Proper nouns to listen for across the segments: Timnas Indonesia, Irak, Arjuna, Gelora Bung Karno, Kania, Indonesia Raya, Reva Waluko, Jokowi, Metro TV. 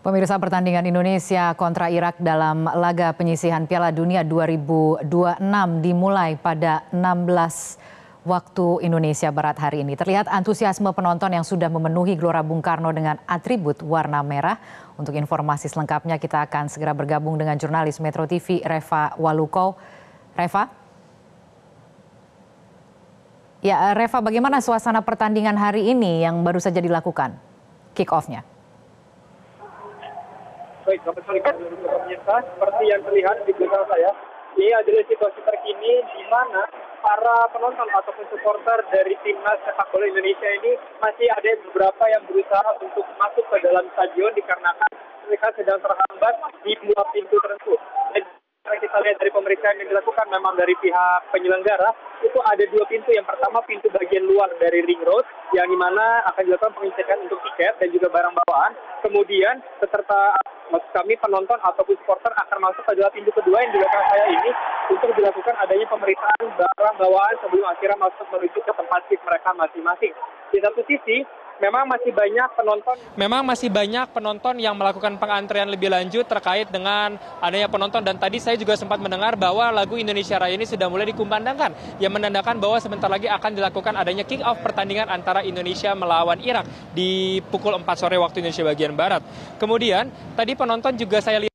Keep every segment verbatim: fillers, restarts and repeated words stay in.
Pemirsa, pertandingan Indonesia kontra Irak dalam laga penyisihan Piala Dunia dua ribu dua puluh enam dimulai pada enam belas waktu Indonesia Barat hari ini. Terlihat antusiasme penonton yang sudah memenuhi Gelora Bung Karno dengan atribut warna merah. Untuk informasi selengkapnya kita akan segera bergabung dengan jurnalis Metro T V Reva Waluko. Reva? Ya, Reva, bagaimana suasana pertandingan hari ini yang baru saja dilakukan? Kick-off-nya. Baik, Bapak pemirsa, seperti yang terlihat di belakang saya, ini adalah situasi terkini di mana para penonton ataupun supporter dari Timnas Sepak Bola Indonesia ini masih ada beberapa yang berusaha untuk masuk ke dalam stadion dikarenakan mereka sedang terhambat di dua pintu tertentu. Dan kita lihat dari pemeriksaan yang dilakukan memang dari pihak penyelenggara, itu ada dua pintu. Yang pertama pintu bagian luar dari ring road, yang dimana akan dilakukan pengecekan untuk tiket dan juga barang bawaan. Kemudian peserta maksud kami penonton ataupun supporter akan masuk adalah pintu kedua yang di belakang saya ini untuk dilakukan adanya pemeriksaan barang bawaan sebelum akhirnya masuk menuju ke tempat seat mereka masing-masing. Di satu sisi, memang masih banyak penonton. Memang masih banyak penonton yang melakukan pengantrian lebih lanjut terkait dengan adanya penonton, dan tadi saya juga sempat mendengar bahwa lagu Indonesia Raya ini sudah mulai dikumandangkan yang menandakan bahwa sebentar lagi akan dilakukan adanya kick off pertandingan antara Indonesia melawan Irak di pukul empat sore waktu Indonesia bagian barat. Kemudian tadi penonton juga saya lihat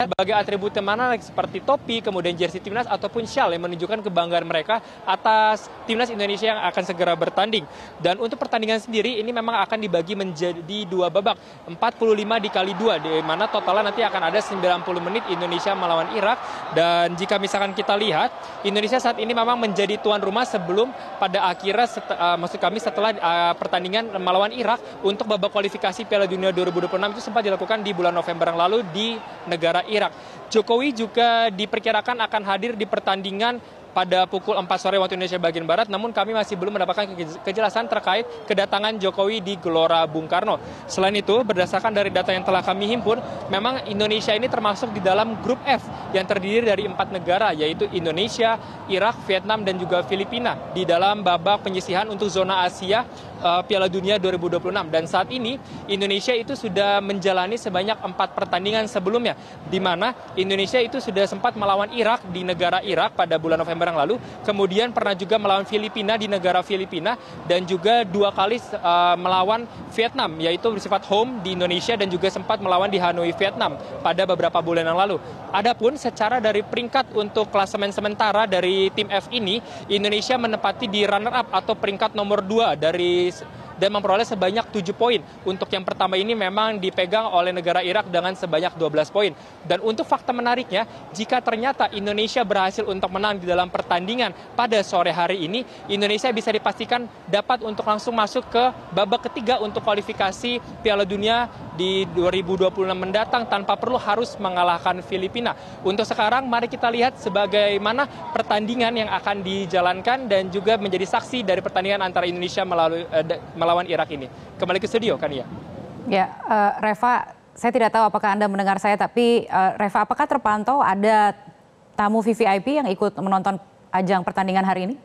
sebagai atribut mana seperti topi, kemudian jersey Timnas ataupun syal yang menunjukkan kebanggaan mereka atas Timnas Indonesia yang akan segera bertanding. Dan untuk pertandingan sendiri ini memang akan dibagi menjadi dua babak, empat puluh lima dikali dua, di mana totalnya nanti akan ada sembilan puluh menit Indonesia melawan Irak. Dan jika misalkan kita lihat, Indonesia saat ini memang menjadi tuan rumah sebelum pada akhirnya seta, uh, maksud kami setelah uh, pertandingan melawan Irak untuk babak kualifikasi Piala Dunia dua ribu dua puluh enam itu sempat dilakukan di bulan November yang lalu di negara Irak. Jokowi juga diperkirakan akan hadir di pertandingan pada pukul empat sore waktu Indonesia bagian barat, namun kami masih belum mendapatkan kejelasan terkait kedatangan Jokowi di Gelora Bung Karno. Selain itu, berdasarkan dari data yang telah kami himpun, memang Indonesia ini termasuk di dalam grup F yang terdiri dari empat negara, yaitu Indonesia, Irak, Vietnam, dan juga Filipina di dalam babak penyisihan untuk zona Asia uh, Piala Dunia dua ribu dua puluh enam. Dan saat ini Indonesia itu sudah menjalani sebanyak empat pertandingan sebelumnya, di mana Indonesia itu sudah sempat melawan Irak di negara Irak pada bulan November yang lalu, kemudian pernah juga melawan Filipina di negara Filipina, dan juga dua kali uh, melawan Vietnam, yaitu bersifat home di Indonesia, dan juga sempat melawan di Hanoi, Vietnam pada beberapa bulan yang lalu. Adapun secara dari peringkat untuk klasemen sementara dari tim F ini, Indonesia menempati di runner up atau peringkat nomor dua dari dan memperoleh sebanyak tujuh poin. Untuk yang pertama ini memang dipegang oleh negara Irak dengan sebanyak dua belas poin. Dan untuk fakta menariknya, jika ternyata Indonesia berhasil untuk menang di dalam pertandingan pada sore hari ini, Indonesia bisa dipastikan dapat untuk langsung masuk ke babak ketiga untuk kualifikasi Piala Dunia di dua ribu dua puluh enam mendatang tanpa perlu harus mengalahkan Filipina. Untuk sekarang mari kita lihat sebagaimana pertandingan yang akan dijalankan dan juga menjadi saksi dari pertandingan antara Indonesia melalui melalui lawan Irak ini. Kembali ke studio, Kania. Ya, uh, Reva, saya tidak tahu apakah Anda mendengar saya, tapi uh, Reva, apakah terpantau ada tamu V V I P yang ikut menonton ajang pertandingan hari ini?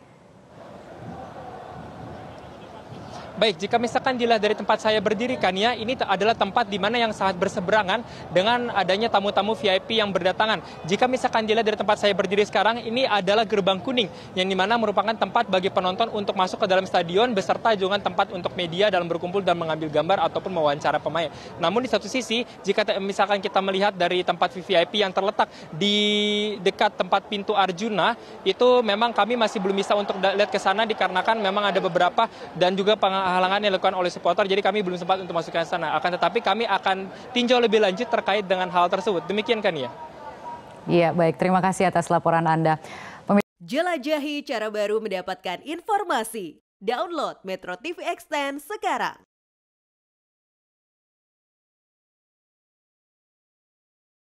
Baik, jika misalkan dilihat dari tempat saya berdiri, Kania, ini adalah tempat di mana yang sangat berseberangan dengan adanya tamu-tamu V I P yang berdatangan. Jika misalkan dilihat dari tempat saya berdiri sekarang, ini adalah gerbang kuning, yang dimana merupakan tempat bagi penonton untuk masuk ke dalam stadion, beserta juga tempat untuk media dalam berkumpul dan mengambil gambar ataupun mewawancara pemain. Namun di satu sisi, jika misalkan kita melihat dari tempat V V I P yang terletak di dekat tempat pintu Arjuna, itu memang kami masih belum bisa untuk lihat ke sana dikarenakan memang ada beberapa dan juga peng halangan yang dilakukan oleh supporter, jadi kami belum sempat untuk masuk ke sana. Akan tetapi kami akan tinjau lebih lanjut terkait dengan hal tersebut. Demikian, kan ya? Iya, baik. Terima kasih atas laporan Anda. Pemirsa, jelajahi cara baru mendapatkan informasi. Download Metro T V Extend sekarang.